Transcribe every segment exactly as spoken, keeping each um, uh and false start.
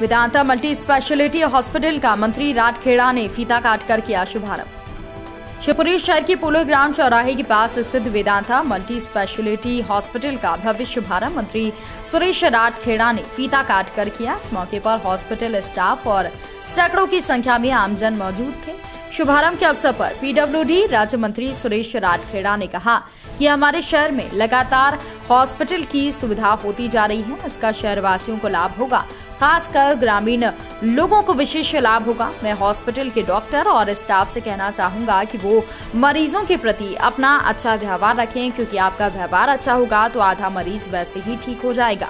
Vedanta multi speciality hospital का मंत्री राठखेड़ा ने फीता काटकर किया शुभारंभ। शिवपुरी शहर के पोलो ग्राउंड चौराहे के पास स्थित वेदांता मल्टी स्पेशलिटी हॉस्पिटल का भव्य शुभारंभ मंत्री सुरेश राठखेड़ा ने फीता काटकर किया। इस मौके पर हॉस्पिटल स्टाफ और सैकड़ों की संख्या में आमजन मौजूद थे। शुभारंभ के अवसर पर पीडब्ल्यूडी राज्य मंत्री सुरेश राठखेड़ा ने कहा कि हमारे शहर में लगातार हॉस्पिटल की सुविधा होती जा रही है, इसका शहरवासियों को लाभ होगा, खासकर ग्रामीण लोगों को विशेष लाभ होगा। मैं हॉस्पिटल के डॉक्टर और स्टाफ से कहना चाहूंगा कि वो मरीजों के प्रति अपना अच्छा व्यवहार रखें, क्योंकि आपका व्यवहार अच्छा होगा तो आधा मरीज वैसे ही ठीक हो जाएगा।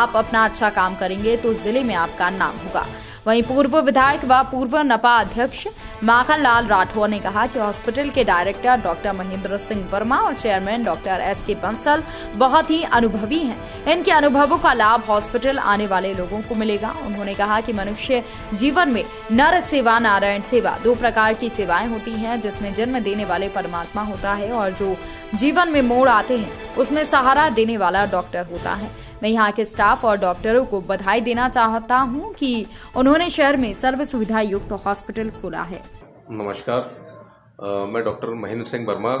आप अपना अच्छा काम करेंगे तो जिले में आपका नाम होगा। वहीं पूर्व विधायक व पूर्व नपा अध्यक्ष माखन लाल राठौड़ ने कहा कि हॉस्पिटल के डायरेक्टर डॉक्टर महेंद्र सिंह वर्मा और चेयरमैन डॉक्टर एस के पंसल बहुत ही अनुभवी हैं। इनके अनुभवों का लाभ हॉस्पिटल आने वाले लोगों को मिलेगा। उन्होंने कहा कि मनुष्य जीवन में नर सेवा नारायण सेवा दो प्रकार की सेवाएं होती हैं, जिसमें जन्म देने वाले परमात्मा होता है और जो जीवन में मोड़ आते हैं उसमें सहारा देने वाला डॉक्टर होता है। मैं यहाँ के स्टाफ और डॉक्टरों को बधाई देना चाहता हूँ कि उन्होंने शहर में सर्व सुविधा युक्त हॉस्पिटल खोला है। नमस्कार, आ, मैं डॉक्टर महेंद्र सिंह वर्मा,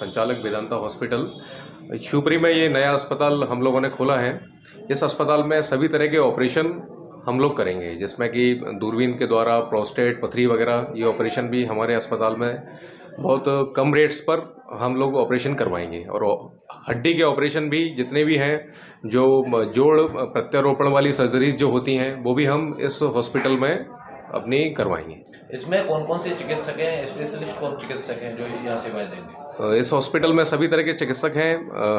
संचालक वेदांता हॉस्पिटल शिवपुरी में। ये नया अस्पताल हम लोगों ने खोला है। इस अस्पताल में सभी तरह के ऑपरेशन हम लोग करेंगे, जिसमें कि दूरबीन के द्वारा प्रोस्टेट, पथरी वगैरह ये ऑपरेशन भी हमारे अस्पताल में बहुत कम रेट्स पर हम लोग ऑपरेशन करवाएंगे। और हड्डी के ऑपरेशन भी जितने भी हैं, जो जोड़ प्रत्यारोपण वाली सर्जरीज जो होती हैं, वो भी हम इस हॉस्पिटल में अपनी करवाएंगे। इसमें कौन कौन से चिकित्सक हैं, स्पेशलिस्ट कौन चिकित्सक हैं जो यहाँ सेवाएं देंगे? इस हॉस्पिटल में सभी तरह के चिकित्सक हैं,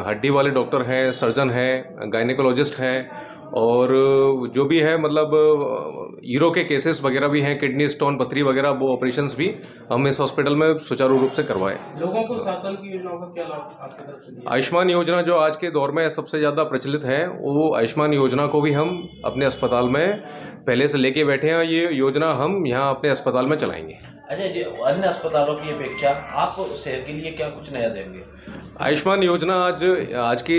हड्डी वाले डॉक्टर हैं, सर्जन हैं, गायनेकोलॉजिस्ट हैं, और जो भी है मतलब ईरो के केसेस वगैरह भी हैं, किडनी स्टोन, पथरी वगैरह, वो ऑपरेशंस भी हम इस हॉस्पिटल में सुचारू रूप से करवाएं। लोगों को शासन की योजनाओं का क्या लाभ आपकी तरफ से? आयुष्मान योजना जो आज के दौर में सबसे ज़्यादा प्रचलित है, वो आयुष्मान योजना को भी हम अपने अस्पताल में पहले से लेके बैठे हैं। ये योजना हम यहाँ अपने अस्पताल में चलाएँगे। अजय जी, अन्य अस्पतालों की अपेक्षा आप शहर के लिए क्या कुछ नया देंगे? आयुष्मान योजना आज आज के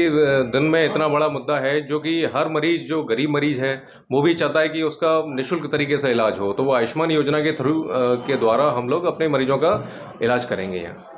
दिन में इतना बड़ा मुद्दा है, जो कि हर मरीज, जो गरीब मरीज है, वो भी चाहता है कि उसका निःशुल्क तरीके से इलाज हो, तो वो आयुष्मान योजना के थ्रू के द्वारा हम लोग अपने मरीजों का इलाज करेंगे यहाँ।